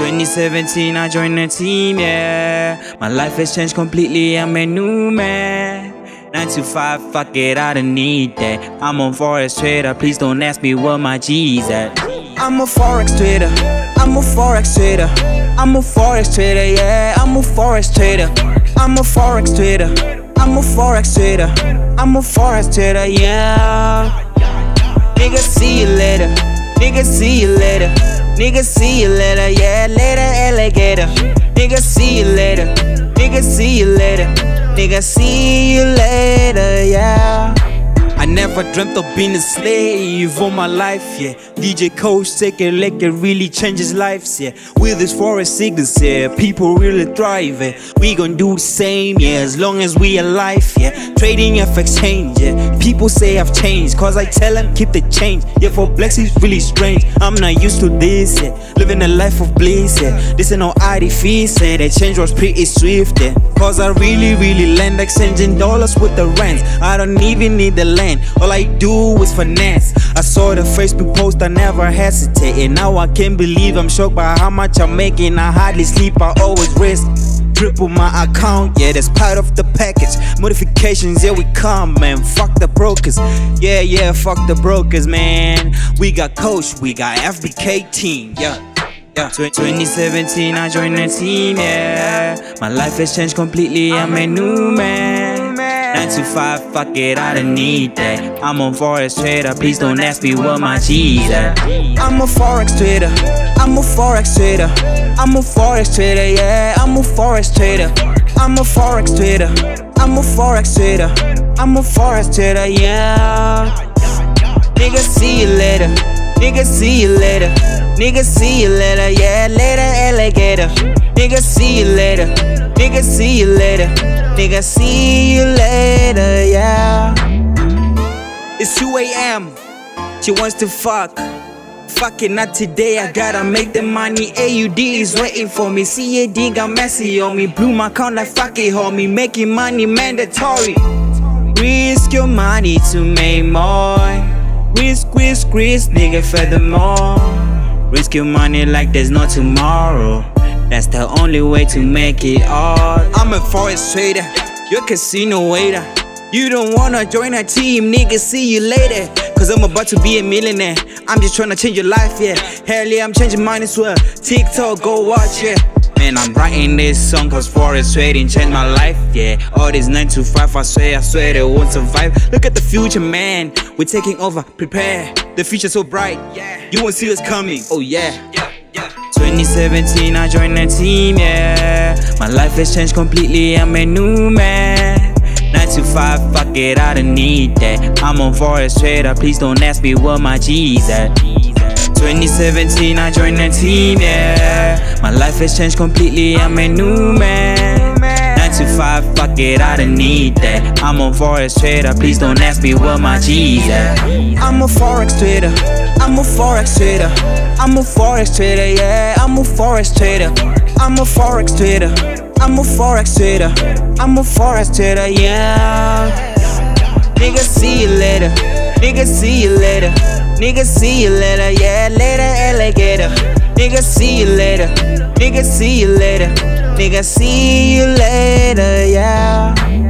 2017 I joined the team, yeah. My life has changed completely, I'm a new man. 9 to 5, fuck it, I don't need that. I'm a Forex trader, please don't ask me where my G's at. I'm a Forex trader, I'm a Forex trader, I'm a Forex trader, yeah. I'm a Forex trader, I'm a Forex trader, I'm a Forex trader, I'm a Forex trader, yeah. Nigga, see you later, nigga, see you later, nigga, see you later, yeah, later, alligator. Nigga, see you later, nigga, see you later, nigga, see you later, yeah. I never dreamt of being a slave all my life, yeah. DJ Coach, take a look, it really changes lives, yeah. With this Forex signals, yeah, people really thrive, yeah. We gon' do the same, yeah, as long as we alive, yeah. Trading FX change, yeah. People say I've changed, cause I tell them keep the change. Yeah, for blacks it's really strange, I'm not used to this, yeah. Living a life of bliss, yeah. This ain't no artifice, yeah. The change was pretty swift, yeah. Cause I really land, exchanging dollars with the rents. I don't even need the land, all I do is finance. I saw the Facebook post, I never hesitate, and now I can't believe I'm shocked by how much I'm making. I hardly sleep, I always rest. Triple my account, yeah, that's part of the package. Modifications, yeah, we come, man. Fuck the brokers, yeah, fuck the brokers, man. We got Coach, we got FBK team, yeah. 2017 I joined the team, yeah. My life has changed completely, I'm a new man. 9 to 5, fuck it, I don't need that. I'm a Forex trader, please don't ask me where my G's at. I'm a Forex trader, I'm a Forex trader, I'm a Forex trader, yeah. I'm a Forex trader, I'm a Forex trader, I'm a Forex trader, I'm a Forex trader, yeah. Nigga, see you later, nigga, see you later, nigga, see you later, yeah, later, alligator. Nigga, see you later, nigga, see you later, nigga, see you later, yeah. It's 2 AM, she wants to fuck. Fuck it, not today, I gotta make the money. AUD is waiting for me, CAD got messy on me. Blew my account like fuck it, homie. Making money mandatory. Risk your money to make more. Risk, nigga, furthermore. Risk your money like there's no tomorrow. That's the only way to make it all. I'm a Forex trader, your casino waiter. You don't wanna join our team, nigga, see you later. Cause I'm about to be a millionaire, I'm just tryna change your life, yeah. Hell yeah, I'm changing mine as well. TikTok, go watch, yeah. Man, I'm writing this song cause Forex trading changed my life, yeah. All this 9 to 5, I swear they won't survive. Look at the future, man, we're taking over, prepare. The future's so bright, yeah, you won't see us coming, oh yeah. 2017 I joined the team, yeah. My life has changed completely, I'm a new man. 9 to 5, fuck it, I don't need that. I'm a Forex trader, please don't ask me where my G's at. 2017, I joined the team, yeah. My life has changed completely, I'm a new man. 9 to 5, fuck it, I don't need that. I'm a Forex trader, please don't ask me where my G's at. I'm a Forex trader, I'm a Forex trader, I'm a Forex trader, yeah. I'm a Forex trader, I'm a Forex trader, I'm a Forex trader, I'm a Forex trader, yeah. Nigga, see you later, nigga, see you later, nigga, see you later, yeah, later, alligator. Nigga, see you later, nigga, see you later, nigga, see you later, yeah.